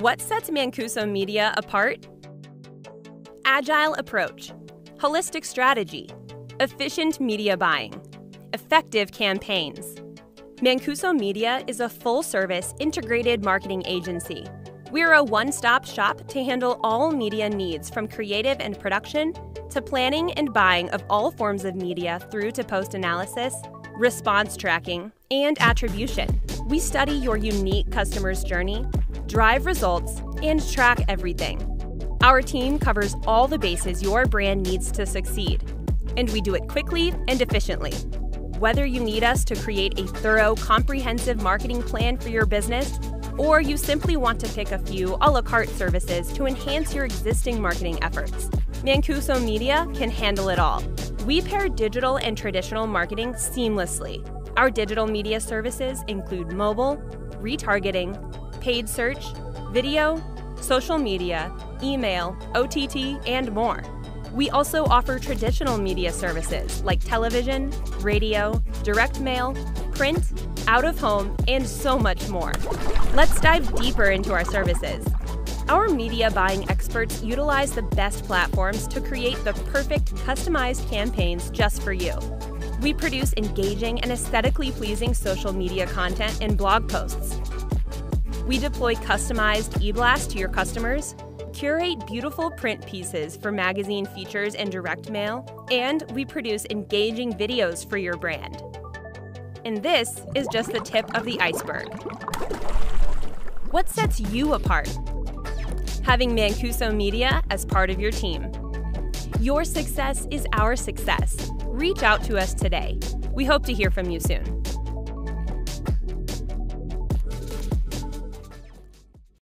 What sets Mancuso Media apart? Agile approach, holistic strategy, efficient media buying, effective campaigns. Mancuso Media is a full-service integrated marketing agency. We're a one-stop shop to handle all media needs from creative and production to planning and buying of all forms of media through to post-analysis, response tracking, and attribution. We study your unique customer's journey, drive results, and track everything. Our team covers all the bases your brand needs to succeed, and we do it quickly and efficiently. Whether you need us to create a thorough, comprehensive marketing plan for your business, or you simply want to pick a few a la carte services to enhance your existing marketing efforts, Mancuso Media can handle it all. We pair digital and traditional marketing seamlessly. Our digital media services include mobile, retargeting, paid search, video, social media, email, OTT, and more. We also offer traditional media services like television, radio, direct mail, print, out of home, and so much more. Let's dive deeper into our services. Our media buying experts utilize the best platforms to create the perfect, customized campaigns just for you. We produce engaging and aesthetically pleasing social media content and blog posts. We deploy customized e-blasts to your customers, curate beautiful print pieces for magazine features and direct mail, and we produce engaging videos for your brand. And this is just the tip of the iceberg. What sets you apart? Having Mancuso Media as part of your team. Your success is our success. Reach out to us today. We hope to hear from you soon.